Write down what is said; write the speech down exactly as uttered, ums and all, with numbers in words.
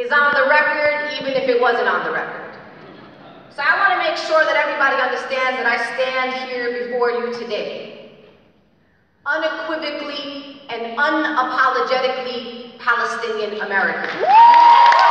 is on the record, even if it wasn't on the record. So I want to make sure that everybody understands that I stand here before you today, unequivocally and unapologetically Palestinian American.